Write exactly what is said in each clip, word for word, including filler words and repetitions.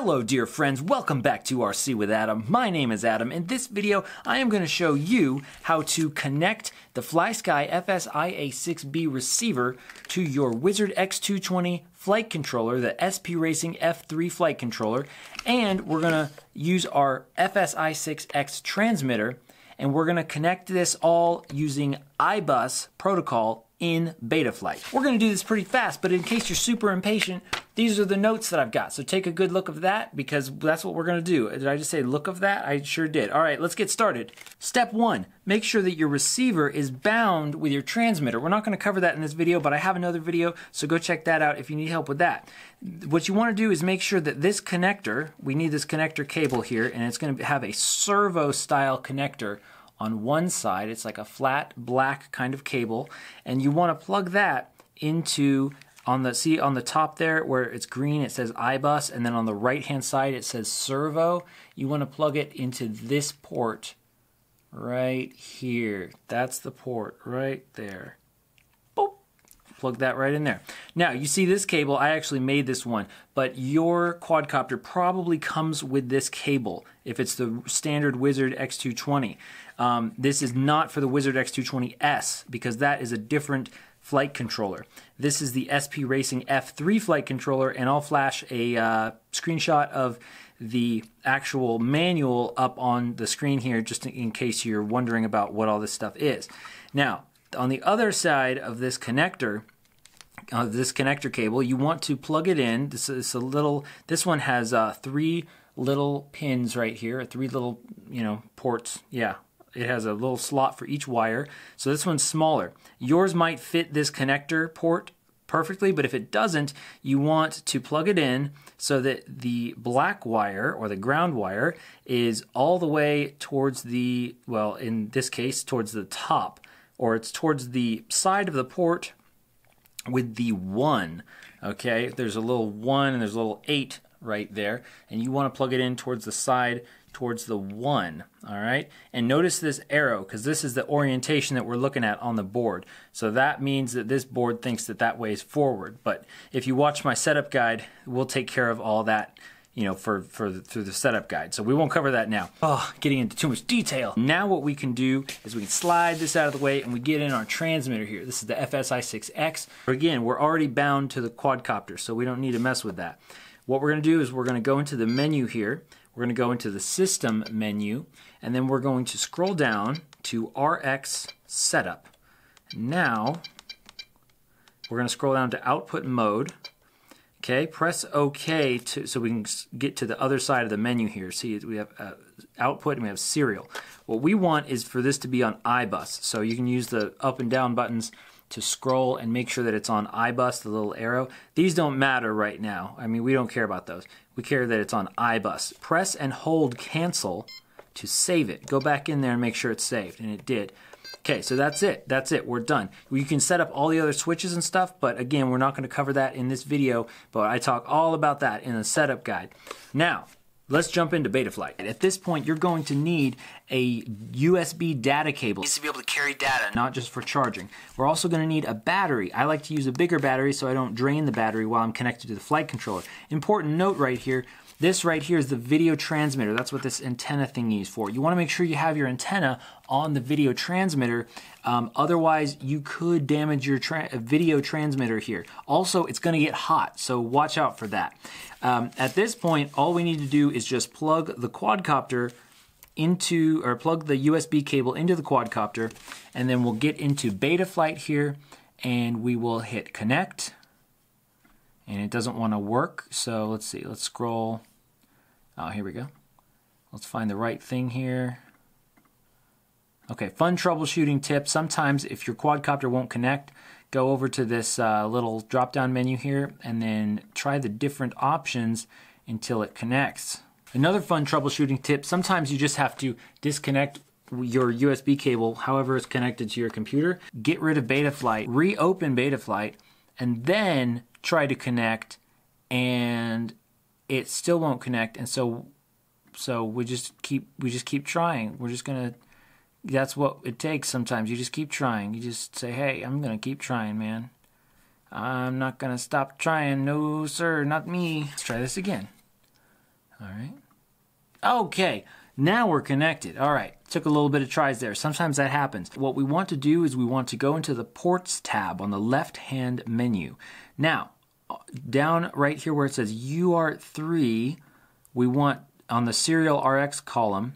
Hello dear friends, welcome back to R C with Adam. My name is Adam. In this video I am going to show you how to connect the FlySky F S i A six B receiver to your Wizard X two twenty flight controller, the S P Racing F three flight controller, and we're going to use our F S i six X transmitter, and we're going to connect this all using iBus protocol in Betaflight. We're going to do this pretty fast, but in case you're super impatient, these are the notes that I've got. So take a good look of that, because that's what we're going to do. Did I just say look of that? I sure did. All right, let's get started. Step one, make sure that your receiver is bound with your transmitter. We're not going to cover that in this video, but I have another video, so go check that out if you need help with that. What you want to do is make sure that this connector, we need this connector cable here, and it's going to have a servo style connector on one side. It's like a flat black kind of cable, and you want to plug that into, on the, see on the top there where it's green it says iBus, and then on the right hand side it says servo. You want to plug it into this port right here. That's the port right there. Boop. Plug that right in there. Now you see this cable, I actually made this one, but your quadcopter probably comes with this cable if it's the standard Wizard X two twenty. Um, this is not for the Wizard X two twenty S, because that is a different flight controller. This is the S P Racing F three flight controller, and I'll flash a uh, screenshot of the actual manual up on the screen here, just in case you're wondering about what all this stuff is. Now, on the other side of this connector, uh, this connector cable, you want to plug it in. This is a little. This one has uh, three little pins right here, three little, you know, ports. Yeah, it has a little slot for each wire. So this one's smaller. Yours might fit this connector port perfectly, but if it doesn't, you want to plug it in so that the black wire, or the ground wire, is all the way towards the, well, in this case, towards the top, or it's towards the side of the port with the one, okay? There's a little one and there's a little eight right there, and you want to plug it in towards the side, towards the one, all right? And notice this arrow, because this is the orientation that we're looking at on the board. So that means that this board thinks that that way is forward, but if you watch my setup guide, we'll take care of all that, you know, for, for the, through the setup guide. So we won't cover that now. Oh, getting into too much detail. Now what we can do is we can slide this out of the way and we get in our transmitter here. This is the F S i six X. Again, we're already bound to the quadcopter, so we don't need to mess with that. What we're gonna do is we're gonna go into the menu here. We're gonna go into the system menu, and then we're going to scroll down to R X setup. Now, we're gonna scroll down to output mode. Okay, press OK to, so we can get to the other side of the menu here. See, we have uh, output and we have serial. What we want is for this to be on iBus. So you can use the up and down buttons to scroll and make sure that it's on iBus, the little arrow. These don't matter right now. I mean, we don't care about those. We care that it's on iBus. Press and hold cancel to save it. Go back in there and make sure it's saved, and it did. Okay, so that's it. That's it. We're done. You can set up all the other switches and stuff, but again, we're not going to cover that in this video, but I talk all about that in the setup guide. Now, let's jump into Betaflight. At this point, you're going to need a U S B data cable. It needs to be able to carry data, not just for charging. We're also going to need a battery. I like to use a bigger battery so I don't drain the battery while I'm connected to the flight controller. Important note right here, this right here is the video transmitter. That's what this antenna thingy is for. You want to make sure you have your antenna on the video transmitter. Um, otherwise, you could damage your tra video transmitter here. Also, it's going to get hot, so watch out for that. Um, at this point, all we need to do is just plug the quadcopter into, or plug the U S B cable into the quadcopter, and then we'll get into Betaflight here, and we will hit connect. And it doesn't want to work, so let's see, let's scroll. Oh, here we go. Let's find the right thing here. Okay, fun troubleshooting tip. Sometimes if your quadcopter won't connect, go over to this uh, little drop-down menu here and then try the different options until it connects. Another fun troubleshooting tip, sometimes you just have to disconnect your U S B cable, however it's connected to your computer, get rid of Betaflight, reopen Betaflight, and then try to connect, and it still won't connect, and so so we just keep we just keep trying. We're just gonna, that's what it takes sometimes. You just keep trying. You just say, hey, I'm gonna keep trying, man. I'm not gonna stop trying. No, sir, not me. Let's try this again. All right. Okay, now we're connected. All right, took a little bit of tries there. Sometimes that happens. What we want to do is we want to go into the ports tab on the left-hand menu. Now, down right here where it says U A R T three, we want, on the serial R X column,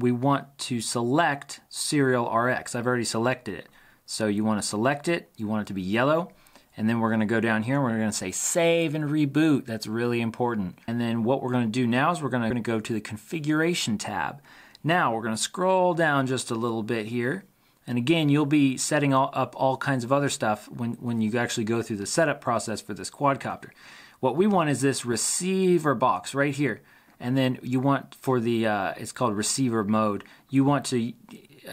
we want to select serial R X. I've already selected it. So you want to select it, you want it to be yellow, and then we're going to go down here and we're going to say save and reboot. That's really important. And then what we're going to do now is we're going to go to the configuration tab. Now we're going to scroll down just a little bit here. And again, you'll be setting all, up all kinds of other stuff when, when you actually go through the setup process for this quadcopter. What we want is this receiver box right here. And then you want for the, uh, it's called receiver mode, you want to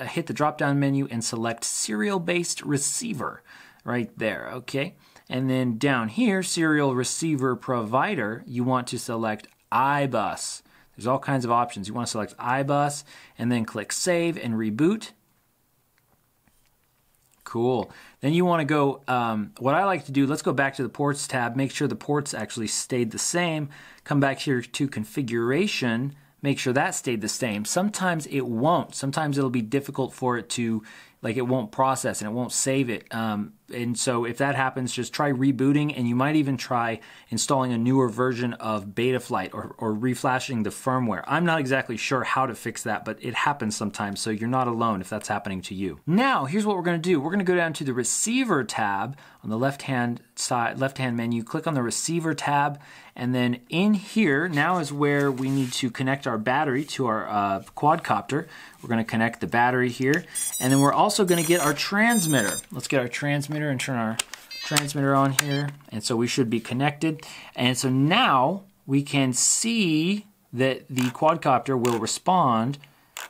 hit the drop-down menu and select serial-based receiver right there, okay? And then down here, serial receiver provider, you want to select iBus. There's all kinds of options. You want to select iBus and then click save and reboot. Cool. Then you want to go, um, what I like to do, let's go back to the ports tab, make sure the ports actually stayed the same. Come back here to configuration, make sure that stayed the same. Sometimes it won't. Sometimes it'll be difficult for it to, like it won't process and it won't save it. Um, and so if that happens, just try rebooting, and you might even try installing a newer version of Betaflight or, or reflashing the firmware. I'm not exactly sure how to fix that, but it happens sometimes, so you're not alone if that's happening to you. Now, here's what we're gonna do. We're gonna go down to the receiver tab on the left-hand side, left-hand menu, click on the receiver tab, and then in here, now is where we need to connect our battery to our uh, quadcopter. We're gonna connect the battery here, and then we're also gonna get our transmitter. Let's get our transmitter and turn our transmitter on here, and so we should be connected. And so now we can see that the quadcopter will respond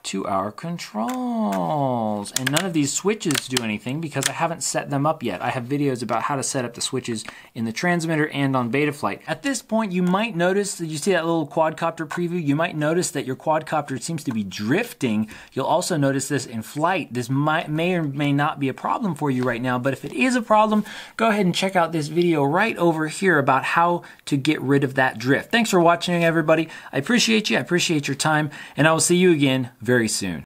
to our controls. And none of these switches do anything because I haven't set them up yet. I have videos about how to set up the switches in the transmitter and on Betaflight. At this point, you might notice that you see that little quadcopter preview. You might notice that your quadcopter seems to be drifting. You'll also notice this in flight. This might, may or may not be a problem for you right now, but if it is a problem, go ahead and check out this video right over here about how to get rid of that drift. Thanks for watching, everybody. I appreciate you. I appreciate your time, and I will see you again very soon.